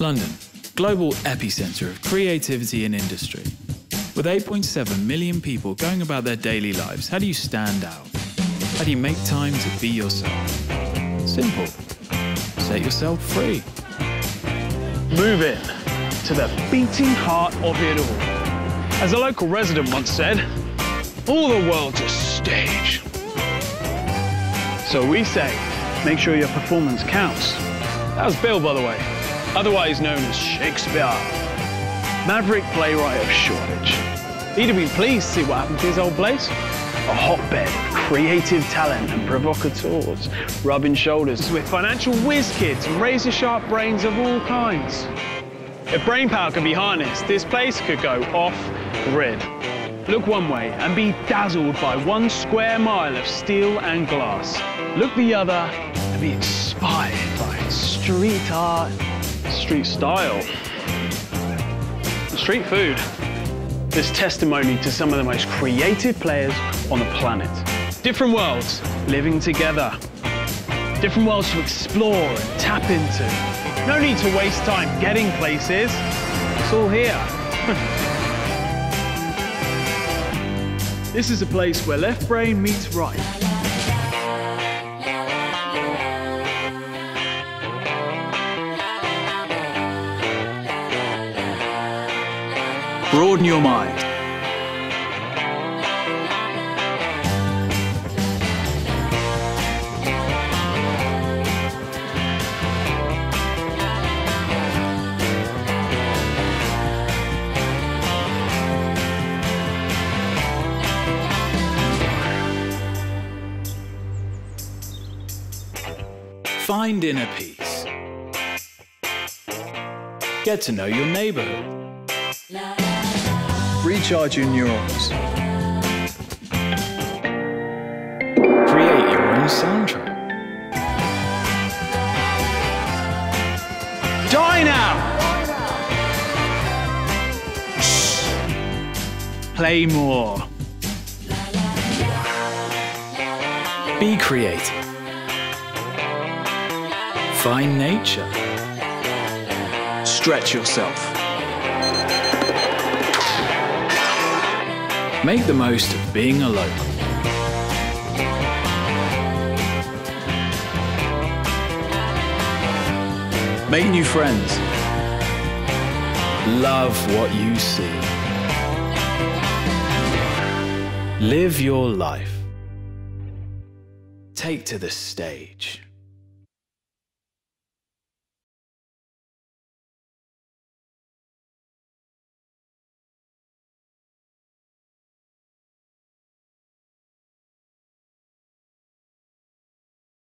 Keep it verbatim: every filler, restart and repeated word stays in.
London, global epicenter of creativity and industry. With eight point seven million people going about their daily lives, how do you stand out? How do you make time to be yourself? Simple. Set yourself free. Move in to the beating heart of it all. As a local resident once said, all the world's a stage. So we say, make sure your performance counts. That was Bill, by the way, otherwise known as Shakespeare, maverick playwright of Shoreditch. He'd have been pleased to see what happened to his old place. A hotbed of creative talent and provocateurs, rubbing shoulders with financial whiz kids and razor-sharp brains of all kinds. If brain power can be harnessed, this place could go off-grid. Look one way and be dazzled by one square mile of steel and glass. Look the other and be inspired by street art, street style, street food. There's testimony to some of the most creative players on the planet. Different worlds living together. Different worlds to explore and tap into. No need to waste time getting places. It's all here. This is a place where left brain meets right. Broaden your mind. Find inner peace. Get to know your neighborhood. Recharge your neurons. Create your own soundtrack. Die now! Shh. Play more. Be creative. Find nature. Stretch yourself. Make the most of being alone. Make new friends. Love what you see. Live your life. Take to the stage.